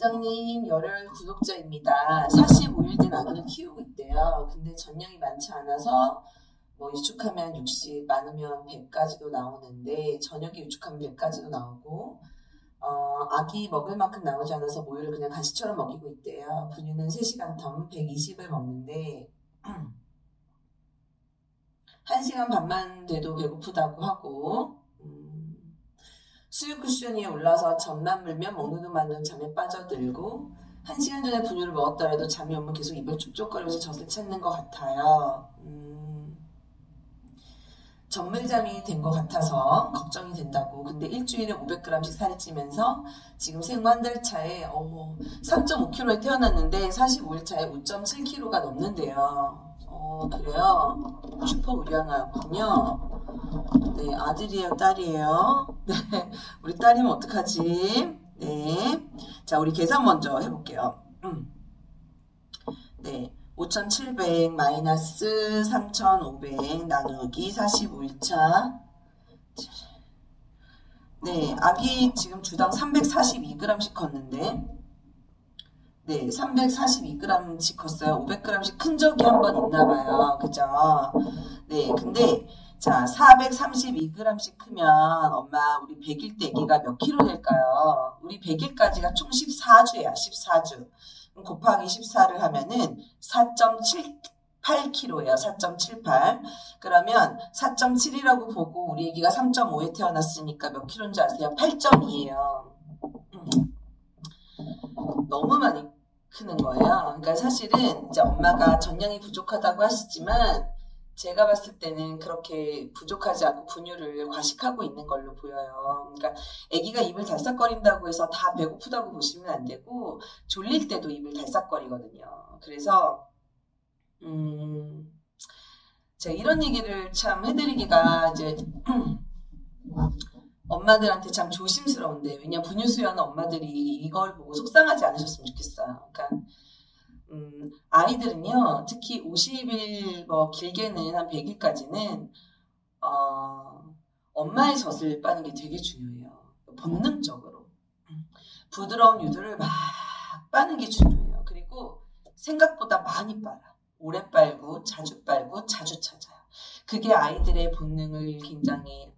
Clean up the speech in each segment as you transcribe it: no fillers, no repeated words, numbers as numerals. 원장님 열혈 구독자입니다. 45일 된 아기를 키우고 있대요. 근데 전량이 많지 않아서 뭐 유축하면 60, 많으면 100까지도 나오는데 저녁에 유축하면 100까지도 나오고 아기 먹을 만큼 나오지 않아서 모유를 그냥 간식처럼 먹이고 있대요. 분유는 3시간 텀 120을 먹는데 1시간 반만 돼도 배고프다고 하고 수유 쿠션 위에 올라서 젖만 물면 먹는 만큼 잠에 빠져들고 1시간 전에 분유를 먹었더라도 잠이 오면 계속 입을 촉촉거리면서 젖을 찾는 것 같아요. 전물잠이 된 것 같아서 걱정이 된다고. 근데 일주일에 500g씩 살이 찌면서 지금 생후 한 달 차에 3.5kg에 태어났는데 45일 차에 5.7kg가 넘는데요. 그래요? 슈퍼 우량아군요. 네, 아들이에요, 딸이에요? 네, 우리 딸이면 어떡하지? 네, 자 우리 계산 먼저 해볼게요. 네. 5,700 마이너스 3,500 나누기 45일차. 네, 아기 지금 주당 342g씩 컸는데, 네, 342g씩 컸어요. 500g씩 큰 적이 한 번 있나봐요. 그죠? 네, 근데 자 432g씩 크면 엄마 우리 100일 때 아기가 몇 킬로 될까요? 우리 100일까지가 총 14주야. 14주. 곱하기 14를 하면은 4.78kg예요. 4.78. 그러면 4.7이라고 보고 우리 애기가 3.5에 태어났으니까 몇 킬로인지 아세요? 8.2예요. 너무 많이 크는 거예요. 그러니까 사실은 이제 엄마가 전량이 부족하다고 하시지만 제가 봤을 때는 그렇게 부족하지 않고 분유를 과식하고 있는 걸로 보여요. 그러니까 아기가 입을 달싹거린다고 해서 다 배고프다고 보시면 안 되고 졸릴 때도 입을 달싹거리거든요. 그래서 제가 이런 얘기를 참 해드리기가 이제 엄마들한테 참 조심스러운데, 왜냐면 분유 수유하는 엄마들이 이걸 보고 속상하지 않으셨으면 좋겠어요. 그러니까 아이들은요, 특히 50일, 뭐, 길게는 한 100일까지는, 엄마의 젖을 빠는 게 되게 중요해요. 본능적으로. 부드러운 유두를 막 빠는 게 중요해요. 그리고 생각보다 많이 빨아. 오래 빨고, 자주 빨고, 자주 찾아요. 그게 아이들의 본능을 굉장히,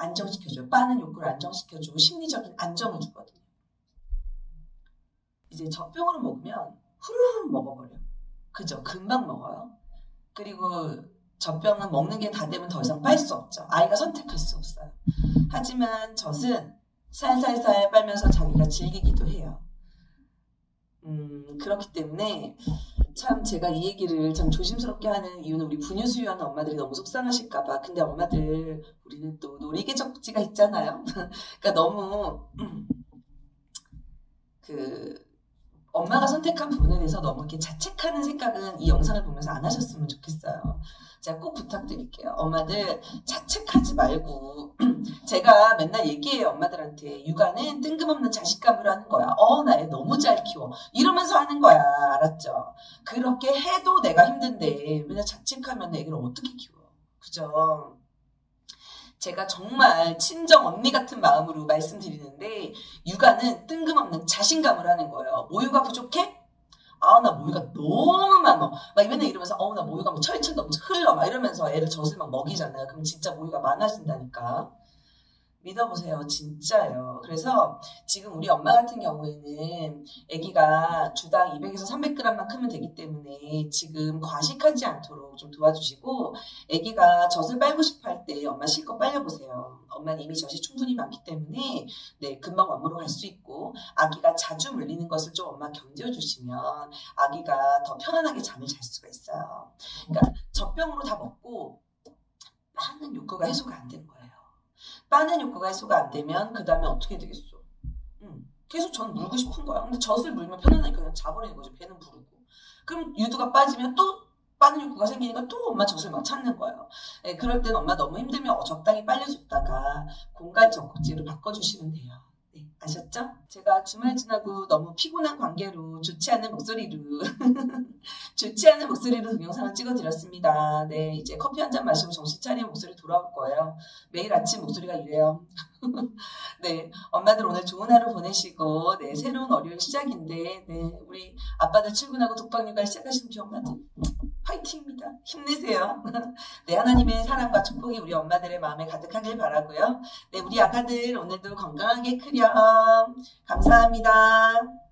안정시켜줘요. 빠는 욕구를 안정시켜주고, 심리적인 안정을 주거든요. 이제 젖병으로 먹으면, 후루룩 먹어버려. 그죠? 금방 먹어요. 그리고 젖병은 먹는 게 다 되면 더 이상 빨 수 없죠. 아이가 선택할 수 없어요. 하지만 젖은 살살살 빨면서 자기가 즐기기도 해요. 그렇기 때문에 참 제가 이 얘기를 참 조심스럽게 하는 이유는 우리 분유 수유하는 엄마들이 너무 속상하실까봐. 근데 엄마들, 우리는 또 놀이개적지가 있잖아요. 그러니까 너무 엄마가 선택한 부분에 대해서 너무 이렇게 자책하는 생각은 이 영상을 보면서 안 하셨으면 좋겠어요. 제가 꼭 부탁드릴게요. 엄마들 자책하지 말고 제가 맨날 얘기해요. 엄마들한테 육아는 뜬금없는 자식감으로 하는 거야. 나 애 너무 잘 키워 이러면서 하는 거야. 알았죠? 그렇게 해도 내가 힘든데 맨날 자책하면 애를 어떻게 키워. 그죠? 제가 정말 친정 언니 같은 마음으로 말씀드리는데, 육아는 뜬금없는 자신감을 하는 거예요. 모유가 부족해? 나 모유가 너무 많아. 막 맨날 이러면서 나 모유가 뭐 철철 넘쳐 흘러 막 이러면서 애를 젖을 막 먹이잖아요. 그럼 진짜 모유가 많아진다니까. 믿어보세요. 진짜예요. 그래서 지금 우리 엄마 같은 경우에는 아기가 주당 200에서 300g만 크면 되기 때문에 지금 과식하지 않도록 좀 도와주시고, 아기가 젖을 빨고 싶어 할 때 엄마 실컷 빨려보세요. 엄마는 이미 젖이 충분히 많기 때문에 네, 금방 완무로 갈 수 있고, 아기가 자주 물리는 것을 좀 엄마 견뎌주시면 아기가 더 편안하게 잠을 잘 수가 있어요. 그러니까 젖병으로 다 먹고 빠는 욕구가 해소가 안 되는 거예요. 빠는 욕구가 해소가 안 되면 그 다음에 어떻게 되겠어? 계속 전 물고 싶은 거야. 근데 젖을 물면 편안하게 그냥 자버리는 거죠. 배는 부르고. 그럼 유두가 빠지면 또 빠는 욕구가 생기니까 또 엄마 젖을 막 찾는 거예요. 예, 그럴 땐 엄마 너무 힘들면 적당히 빨려줬다가 공간 젖꼭지로 바꿔주시면 돼요. 네, 아셨죠? 제가 주말 지나고 너무 피곤한 관계로 좋지 않은 목소리로 동영상을 찍어드렸습니다. 네, 이제 커피 한잔 마시고 정신 차리면 목소리 돌아올 거예요. 매일 아침 목소리가 이래요. 네, 엄마들 오늘 좋은 하루 보내시고, 네, 새로운 월요일 시작인데, 네, 우리 아빠들 출근하고 독박 육아 시작하시는 우리 엄마들 화이팅입니다. 힘내세요. 네, 하나님의 사랑과 축복이 우리 엄마들의 마음에 가득하길 바라고요. 네, 우리 아가들 오늘도 건강하게 크렴. 감사합니다.